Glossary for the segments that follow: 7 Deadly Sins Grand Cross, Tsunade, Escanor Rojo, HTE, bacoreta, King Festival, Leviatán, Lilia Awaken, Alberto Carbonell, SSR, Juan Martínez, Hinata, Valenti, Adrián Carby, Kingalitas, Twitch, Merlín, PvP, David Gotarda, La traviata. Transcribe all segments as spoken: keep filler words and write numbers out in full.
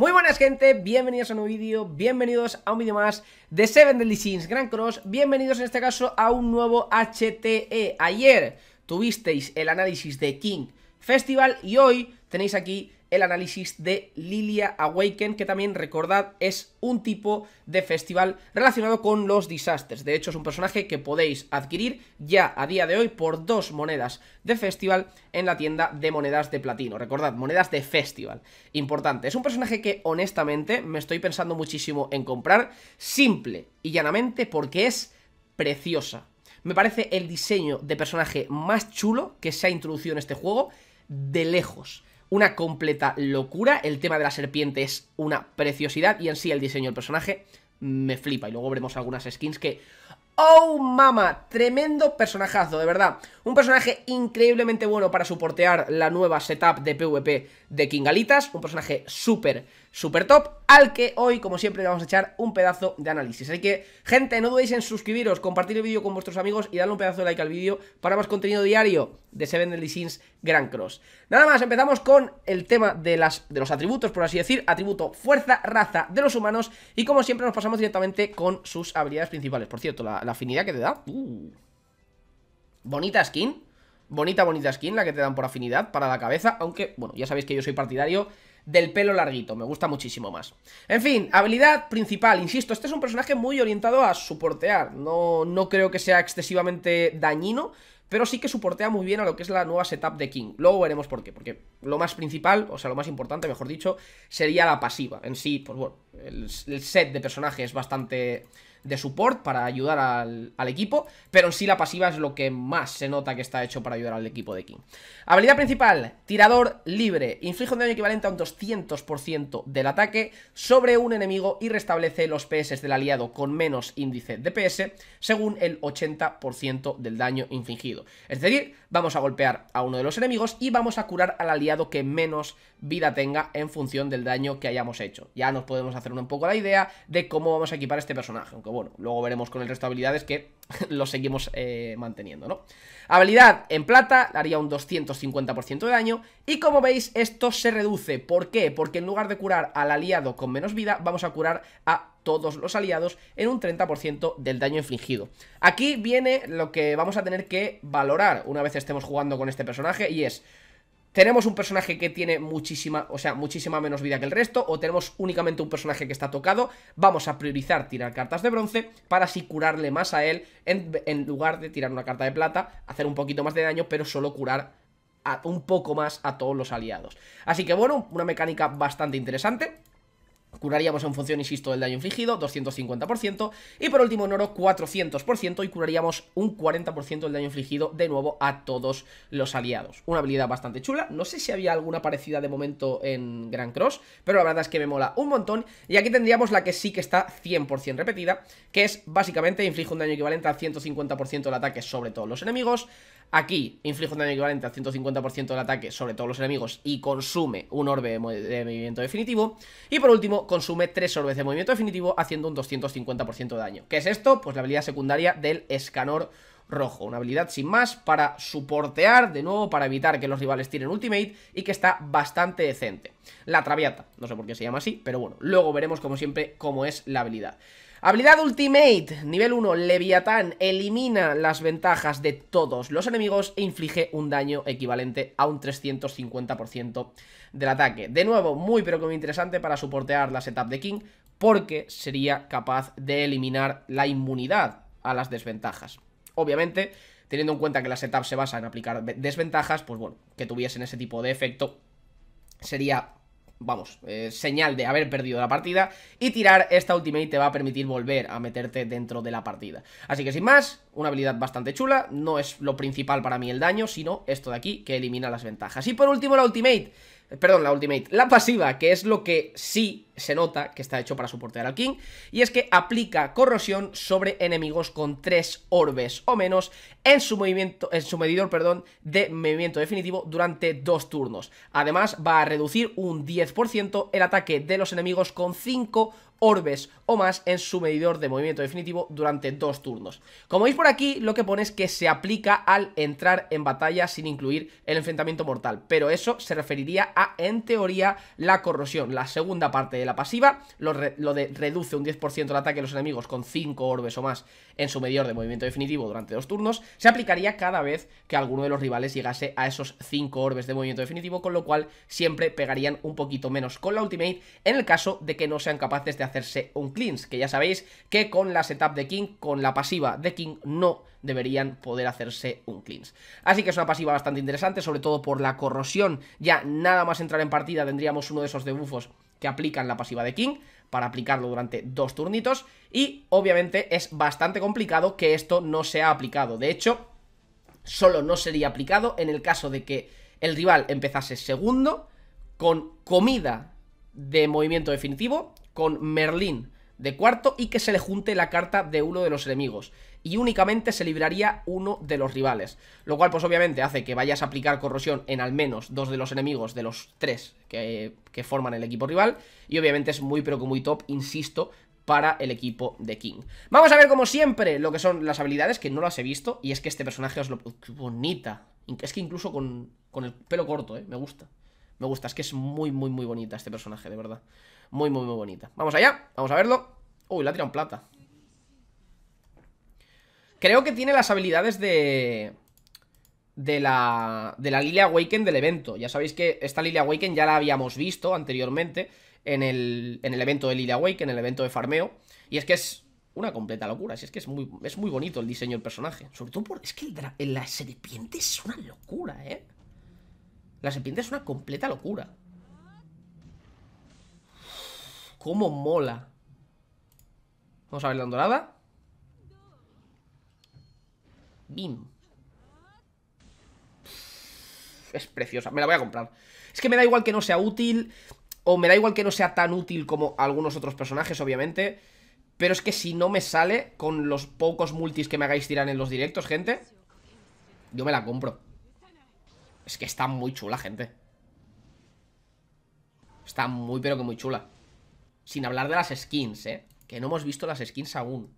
Muy buenas, gente, bienvenidos a un nuevo vídeo, bienvenidos a un vídeo más de siete Deadly Sins Grand Cross, bienvenidos en este caso a un nuevo H T E. Ayer tuvisteis el análisis de King Festival y hoy tenéis aquí el análisis de Lilia Awaken, que también, recordad, es un tipo de festival relacionado con los disasters. De hecho, es un personaje que podéis adquirir ya a día de hoy por dos monedas de festival en la tienda de monedas de platino. Recordad, monedas de festival. Importante, es un personaje que honestamente me estoy pensando muchísimo en comprar, simple y llanamente porque es preciosa. Me parece el diseño de personaje más chulo que se ha introducido en este juego de lejos. Una completa locura, el tema de la serpiente es una preciosidad y en sí el diseño del personaje me flipa. Y luego veremos algunas skins que... ¡Oh, mama! Tremendo personajazo, de verdad. Un personaje increíblemente bueno para soportear la nueva setup de PvP de Kingalitas. Un personaje súper, súper top, al que hoy, como siempre, le vamos a echar un pedazo de análisis. Así que, gente, no dudéis en suscribiros, compartir el vídeo con vuestros amigos y darle un pedazo de like al vídeo para más contenido diario de siete Deadly Sins Grand Cross. Nada más, empezamos con el tema de, las, de los atributos, por así decir. Atributo fuerza, raza de los humanos y, como siempre, nos pasamos directamente con sus habilidades principales. Por cierto, la... la afinidad que te da, uh. bonita skin, bonita, bonita skin la que te dan por afinidad para la cabeza, aunque, bueno, ya sabéis que yo soy partidario del pelo larguito, me gusta muchísimo más. En fin, habilidad principal, insisto, este es un personaje muy orientado a soportear, no, no creo que sea excesivamente dañino, pero sí que soportea muy bien a lo que es la nueva setup de King. Luego veremos por qué, porque lo más principal, o sea, lo más importante, mejor dicho, sería la pasiva. En sí, pues bueno, el, el set de personajes es bastante de support para ayudar al, al equipo, pero en sí la pasiva es lo que más se nota que está hecho para ayudar al equipo de King. Habilidad principal, tirador libre. Inflige un daño equivalente a un doscientos por ciento del ataque sobre un enemigo y restablece los P S del aliado con menos índice de P S según el ochenta por ciento del daño infligido. Es decir, vamos a golpear a uno de los enemigos y vamos a curar al aliado que menos vida tenga en función del daño que hayamos hecho. Ya nos podemos hacer un poco la idea de cómo vamos a equipar a este personaje, aunque bueno, luego veremos con el resto de habilidades que lo seguimos eh, manteniendo, ¿no? Habilidad en plata, haría un doscientos cincuenta por ciento de daño y como veis esto se reduce. ¿Por qué? Porque en lugar de curar al aliado con menos vida, vamos a curar a todos los aliados en un treinta por ciento del daño infligido. Aquí viene lo que vamos a tener que valorar una vez estemos jugando con este personaje y es... ¿tenemos un personaje que tiene muchísima, o sea, muchísima menos vida que el resto? ¿O tenemos únicamente un personaje que está tocado? Vamos a priorizar tirar cartas de bronce para así curarle más a él en, en lugar de tirar una carta de plata, hacer un poquito más de daño, pero solo curar a, un poco más a todos los aliados. Así que bueno, una mecánica bastante interesante. Curaríamos en función, insisto, del daño infligido, doscientos cincuenta por ciento. Y por último en oro, cuatrocientos por ciento. Y curaríamos un cuarenta por ciento del daño infligido de nuevo a todos los aliados. Una habilidad bastante chula. No sé si había alguna parecida de momento en Grand Cross, pero la verdad es que me mola un montón. Y aquí tendríamos la que sí que está cien por cien repetida, que es básicamente inflige un daño equivalente al ciento cincuenta por ciento del ataque sobre todos los enemigos. Aquí inflige un daño equivalente al ciento cincuenta por ciento del ataque sobre todos los enemigos y consume un orbe de movimiento definitivo. Y por último, consume tres orbes de movimiento definitivo haciendo un doscientos cincuenta por ciento de daño. ¿Qué es esto? Pues la habilidad secundaria del Escanor Rojo. Una habilidad sin más para soportear, de nuevo, para evitar que los rivales tiren ultimate y que está bastante decente. La traviata, no sé por qué se llama así, pero bueno, luego veremos como siempre cómo es la habilidad. Habilidad Ultimate, nivel uno, Leviatán, elimina las ventajas de todos los enemigos e inflige un daño equivalente a un trescientos cincuenta por ciento del ataque. De nuevo, muy pero que muy interesante para soportear la setup de King, porque sería capaz de eliminar la inmunidad a las desventajas. Obviamente, teniendo en cuenta que la setup se basa en aplicar desventajas, pues bueno, que tuviesen ese tipo de efecto sería... vamos, eh, señal de haber perdido la partida. Y tirar esta ultimate te va a permitir volver a meterte dentro de la partida. Así que sin más, una habilidad bastante chula. No es lo principal para mí el daño, sino esto de aquí que elimina las ventajas. Y por último la ultimate, perdón, la ultimate, la pasiva, que es lo que sí se nota que está hecho para soportear al King, y es que aplica corrosión sobre enemigos con tres orbes o menos en su movimiento, en su medidor, perdón, de movimiento definitivo durante dos turnos. Además va a reducir un diez por ciento el ataque de los enemigos con cinco orbes o más en su medidor de movimiento definitivo durante dos turnos. Como veis por aquí, lo que pone es que se aplica al entrar en batalla sin incluir el enfrentamiento mortal, pero eso se referiría a, en teoría, la corrosión, la segunda parte de la pasiva, lo, re lo de reduce un diez por ciento el ataque de los enemigos con cinco orbes o más en su medidor de movimiento definitivo durante dos turnos, se aplicaría cada vez que alguno de los rivales llegase a esos cinco orbes de movimiento definitivo, con lo cual siempre pegarían un poquito menos con la ultimate en el caso de que no sean capaces de hacerse un cleanse, que ya sabéis que con la setup de King, con la pasiva de King, no deberían poder hacerse un cleanse. Así que es una pasiva bastante interesante, sobre todo por la corrosión. Ya nada más entrar en partida tendríamos uno de esos debuffos que aplican la pasiva de King para aplicarlo durante dos turnitos, y obviamente es bastante complicado que esto no sea aplicado. De hecho, solo no sería aplicado en el caso de que el rival empezase segundo con comida de movimiento definitivo, con Merlín de cuarto, y que se le junte la carta de uno de los enemigos, y únicamente se libraría uno de los rivales, lo cual pues obviamente hace que vayas a aplicar corrosión en al menos dos de los enemigos de los tres que, que forman el equipo rival, y obviamente es muy pero que muy top, insisto, para el equipo de King. Vamos a ver, como siempre, lo que son las habilidades, que no las he visto, y es que este personaje es lo... ¡Qué bonita! Es que incluso con, con el pelo corto, ¿eh? Me gusta, me gusta, es que es muy muy muy bonita este personaje, de verdad. Muy, muy, muy bonita. Vamos allá, vamos a verlo. Uy, la ha tirado en plata. Creo que tiene las habilidades de... De la... De la Lilia Awaken del evento. Ya sabéis que esta Lilia Awaken ya la habíamos visto anteriormente en el, en el evento de Lilia Awaken, en el evento de farmeo. Y es que es una completa locura. Si es que es muy, es muy bonito el diseño del personaje. Sobre todo por... Es que el, la serpiente es una locura, ¿eh? La serpiente es una completa locura. Cómo mola. Vamos a ver la ondulada. Bim. Es preciosa, me la voy a comprar. Es que me da igual que no sea útil, o me da igual que no sea tan útil como algunos otros personajes, obviamente, pero es que si no me sale con los pocos multis que me hagáis tirar en los directos, gente, yo me la compro. Es que está muy chula, gente. Está muy pero que muy chula. Sin hablar de las skins, ¿eh? Que no hemos visto las skins aún.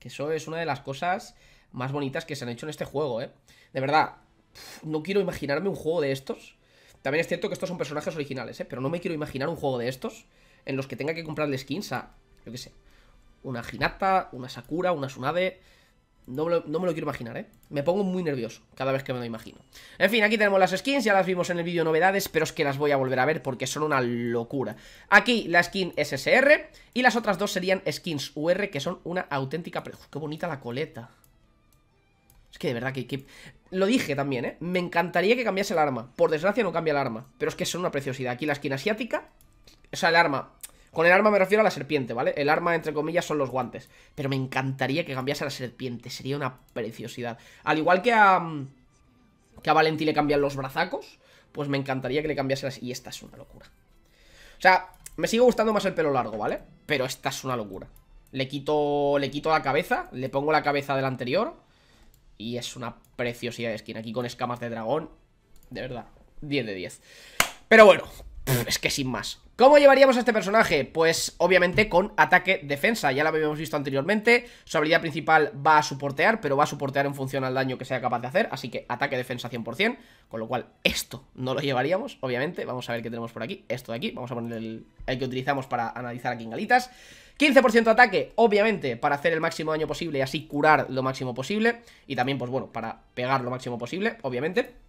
Que eso es una de las cosas más bonitas que se han hecho en este juego, ¿eh? De verdad, no quiero imaginarme un juego de estos. También es cierto que estos son personajes originales, ¿eh? Pero no me quiero imaginar un juego de estos en los que tenga que comprarle skins a, yo qué sé, una Hinata, una Sakura, una Tsunade... No me, lo, no me lo quiero imaginar, ¿eh? Me pongo muy nervioso cada vez que me lo imagino. En fin, aquí tenemos las skins, ya las vimos en el vídeo novedades, pero es que las voy a volver a ver porque son una locura. Aquí la skin S S R y las otras dos serían skins U R, que son una auténtica... Uf, ¡qué bonita la coleta! Es que de verdad que, que... Lo dije también, ¿eh? Me encantaría que cambiase el arma. Por desgracia no cambia el arma, pero es que son una preciosidad. Aquí la skin asiática, o sea, el arma... Con el arma me refiero a la serpiente, ¿vale? El arma, entre comillas, son los guantes. Pero me encantaría que cambiase a la serpiente. Sería una preciosidad. Al igual que a... Que a Valenti le cambian los brazacos, pues me encantaría que le cambiase las... Y esta es una locura. O sea, me sigue gustando más el pelo largo, ¿vale? Pero esta es una locura. Le quito, le quito la cabeza, le pongo la cabeza del anterior, y es una preciosidad de skin. Aquí con escamas de dragón, de verdad, diez de diez. Pero bueno, es que sin más. ¿Cómo llevaríamos a este personaje? Pues obviamente con ataque-defensa, ya lo habíamos visto anteriormente. Su habilidad principal va a soportear, pero va a soportear en función al daño que sea capaz de hacer, así que ataque-defensa cien por cien, con lo cual esto no lo llevaríamos, obviamente. Vamos a ver qué tenemos por aquí, esto de aquí, vamos a poner el, el que utilizamos para analizar a Kingalitas. quince por ciento de ataque, obviamente, para hacer el máximo daño posible y así curar lo máximo posible, y también, pues bueno, para pegar lo máximo posible, obviamente.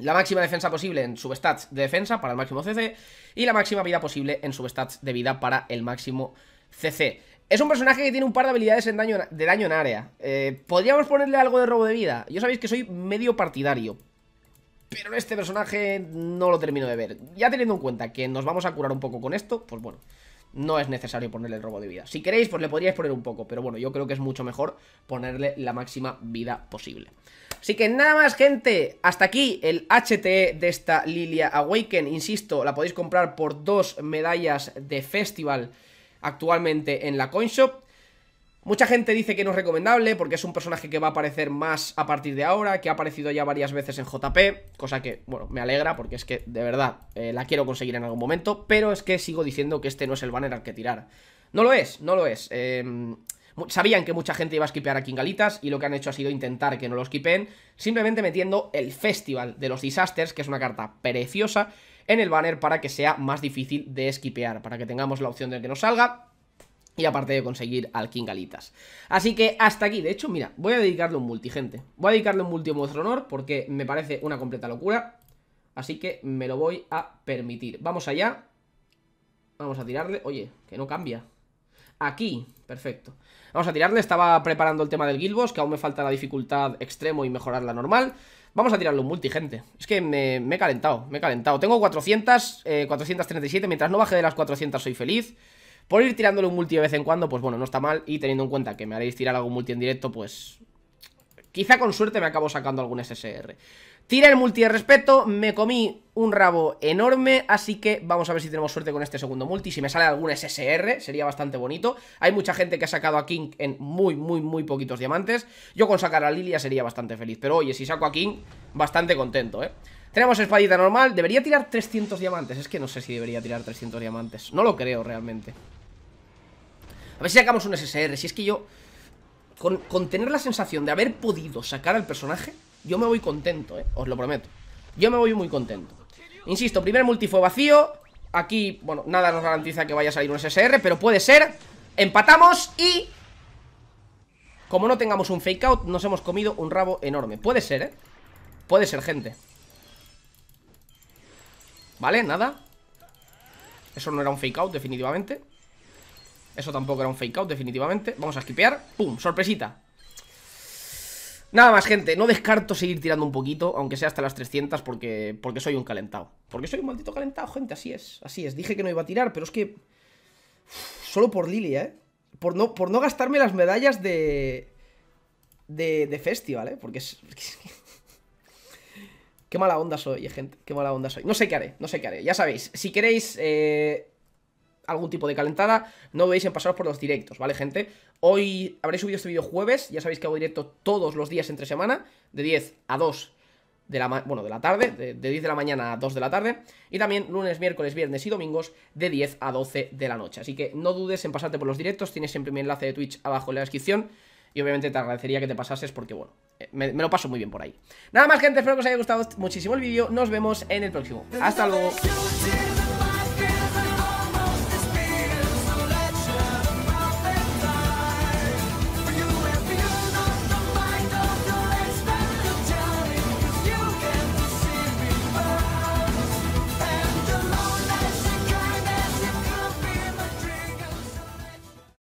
La máxima defensa posible en substats de defensa para el máximo C C, y la máxima vida posible en substats de vida para el máximo C C. Es un personaje que tiene un par de habilidades en daño, de daño en área. eh, ¿Podríamos ponerle algo de robo de vida? Yo sabéis que soy medio partidario, pero este personaje no lo termino de ver. Ya teniendo en cuenta que nos vamos a curar un poco con esto, pues bueno, no es necesario ponerle el robo de vida. Si queréis, pues le podríais poner un poco, pero bueno, yo creo que es mucho mejor ponerle la máxima vida posible. Así que nada más, gente, hasta aquí el H T E de esta Lilia Awaken. Insisto, la podéis comprar por dos medallas de festival actualmente en la Coinshop. Mucha gente dice que no es recomendable porque es un personaje que va a aparecer más a partir de ahora, que ha aparecido ya varias veces en J P, cosa que, bueno, me alegra porque es que, de verdad, eh, la quiero conseguir en algún momento, pero es que sigo diciendo que este no es el banner al que tirar. No lo es, no lo es. Eh, sabían que mucha gente iba a skipear a Kingalitas y lo que han hecho ha sido intentar que no lo skipen, simplemente metiendo el Festival de los Disasters, que es una carta preciosa, en el banner para que sea más difícil de skipear, para que tengamos la opción de que nos salga. Y aparte de conseguir al Kingalitas. Así que hasta aquí. De hecho, mira, voy a dedicarle un multi, gente. Voy a dedicarle un multi a vuestro honor porque me parece una completa locura. Así que me lo voy a permitir. Vamos allá. Vamos a tirarle. Oye, que no cambia. Aquí. Perfecto. Vamos a tirarle. Estaba preparando el tema del Guild Boss, que aún me falta la dificultad extremo y mejorar la normal. Vamos a tirarle un multi, gente. Es que me, me he calentado. Me he calentado. Tengo cuatrocientos, eh, cuatrocientos treinta y siete. Mientras no baje de las cuatrocientas, soy feliz. Por ir tirándole un multi de vez en cuando, pues bueno, no está mal. Y teniendo en cuenta que me haréis tirar algún multi en directo, pues quizá con suerte me acabo sacando algún S S R. Tiré el multi de respeto, me comí un rabo enorme. Así que vamos a ver si tenemos suerte con este segundo multi. Si me sale algún S S R, sería bastante bonito. Hay mucha gente que ha sacado a King en muy, muy, muy poquitos diamantes. Yo con sacar a Lilia sería bastante feliz. Pero oye, si saco a King, bastante contento, ¿eh? Tenemos espadita normal. Debería tirar trescientos diamantes. Es que no sé si debería tirar trescientos diamantes. No lo creo realmente. A ver si sacamos un S S R, si es que yo con, con tener la sensación de haber podido sacar al personaje, yo me voy contento, eh, os lo prometo. Yo me voy muy contento. Insisto, primer multi fue vacío. Aquí, bueno, nada nos garantiza que vaya a salir un S S R, pero puede ser. Empatamos y como no tengamos un fake out, nos hemos comido un rabo enorme. Puede ser, eh, puede ser, gente. Vale, nada. Eso no era un fake out, definitivamente. Eso tampoco era un fake out, definitivamente. Vamos a skipear. ¡Pum! ¡Sorpresita! Nada más, gente. No descarto seguir tirando un poquito, aunque sea hasta las trescientas, porque, porque soy un calentado. Porque soy un maldito calentado, gente. Así es. Así es. Dije que no iba a tirar, pero es que... Solo por Lilia, ¿eh? Por no, por no gastarme las medallas de... De, de festival, ¿eh? Porque es... Qué mala onda soy, ¿eh, gente? Qué mala onda soy. No sé qué haré. No sé qué haré. Ya sabéis. Si queréis... Eh... algún tipo de calentada, no dudéis en pasaros por los directos, ¿vale, gente? Hoy habré subido este vídeo jueves, ya sabéis que hago directo todos los días entre semana, de diez a dos de la, bueno, de la tarde, de, de diez de la mañana a dos de la tarde, y también lunes, miércoles, viernes y domingos de diez a doce de la noche. Así que no dudes en pasarte por los directos, tienes siempre mi enlace de Twitch abajo en la descripción, y obviamente te agradecería que te pasases porque, bueno, me, me lo paso muy bien por ahí. Nada más, gente, espero que os haya gustado muchísimo el vídeo, nos vemos en el próximo. ¡Hasta luego!